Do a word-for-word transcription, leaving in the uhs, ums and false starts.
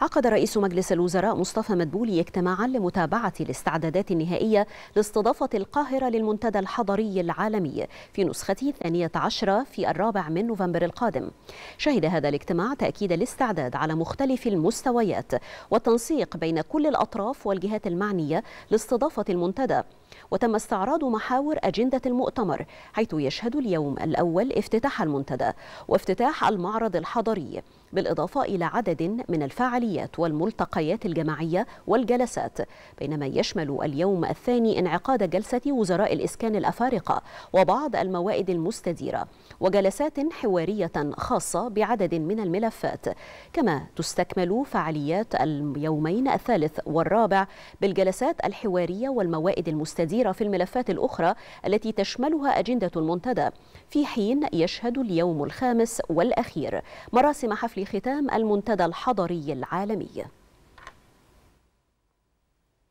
عقد رئيس مجلس الوزراء مصطفى مدبولي اجتماعا لمتابعة الاستعدادات النهائية لاستضافة القاهرة للمنتدى الحضري العالمي في نسخته الثانية عشرة في الرابع من نوفمبر القادم. شهد هذا الاجتماع تأكيد الاستعداد على مختلف المستويات والتنسيق بين كل الأطراف والجهات المعنية لاستضافة المنتدى، وتم استعراض محاور أجندة المؤتمر، حيث يشهد اليوم الأول افتتاح المنتدى وافتتاح المعرض الحضري، بالإضافة إلى عدد من الفعاليات والملتقيات الجماعية والجلسات، بينما يشمل اليوم الثاني انعقاد جلسة وزراء الإسكان الأفارقة وبعض الموائد المستديرة وجلسات حوارية خاصة بعدد من الملفات، كما تستكمل فعاليات اليومين الثالث والرابع بالجلسات الحوارية والموائد المستديرة في الملفات الأخرى التي تشملها أجندة المنتدى، في حين يشهد اليوم الخامس والأخير مراسم حفل ختام المنتدى الحضري العالمي.